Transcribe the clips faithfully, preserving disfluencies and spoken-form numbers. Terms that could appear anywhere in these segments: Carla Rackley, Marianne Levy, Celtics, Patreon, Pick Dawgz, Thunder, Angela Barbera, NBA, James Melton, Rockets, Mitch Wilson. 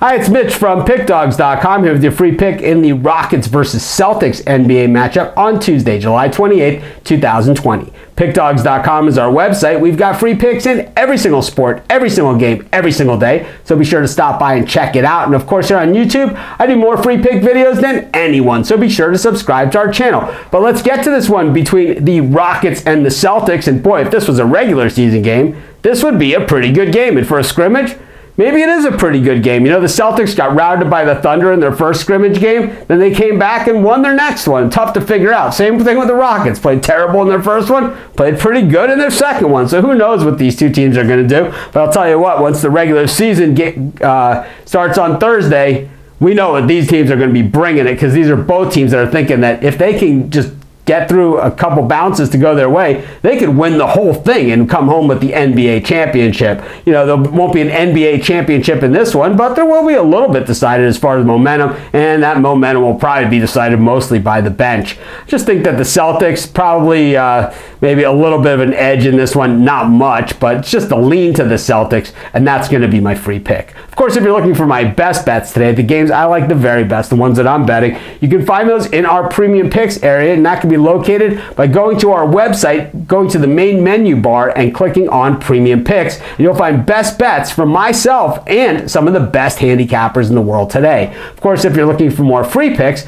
Hi, it's Mitch from pick dogs dot com here with your free pick in the Rockets versus Celtics N B A matchup on Tuesday, July twenty-eighth, two thousand twenty. pick dogs dot com is our website. We've got free picks in every single sport, every single game, every single day, so be sure to stop by and check it out. And of course, here on YouTube, I do more free pick videos than anyone, so be sure to subscribe to our channel. But let's get to this one between the Rockets and the Celtics, and boy, if this was a regular season game, this would be a pretty good game. And for a scrimmage, maybe it is a pretty good game. You know, the Celtics got routed by the Thunder in their first scrimmage game. Then they came back and won their next one. Tough to figure out. Same thing with the Rockets. Played terrible in their first one. Played pretty good in their second one. So who knows what these two teams are going to do. But I'll tell you what, once the regular season get, uh, starts on Thursday, we know that these teams are going to be bringing it, because these are both teams that are thinking that if they can just get through a couple bounces to go their way, they could win the whole thing and come home with the N B A championship. You know, there won't be an N B A championship in this one, but there will be a little bit decided as far as momentum, and that momentum will probably be decided mostly by the bench. Just think that the Celtics probably uh, maybe a little bit of an edge in this one, not much, but it's just a lean to the Celtics, and that's going to be my free pick. Of course, if you're looking for my best bets today, the games I like the very best, the ones that I'm betting, you can find those in our premium picks area, and that can be located by going to our website, going to the main menu bar and clicking on premium picks, and you'll find best bets from myself and some of the best handicappers in the world today. Of course, if you're looking for more free picks,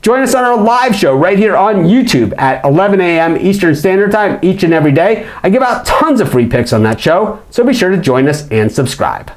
join us on our live show right here on YouTube at eleven A M Eastern Standard Time each and every day. I give out tons of free picks on that show, so be sure to join us and subscribe.